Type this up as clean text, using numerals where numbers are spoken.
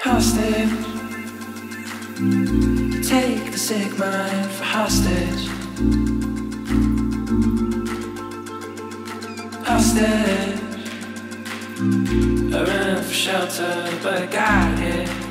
hostage. Take the sick mind for hostage. Hostage. I ran for shelter, but I got here.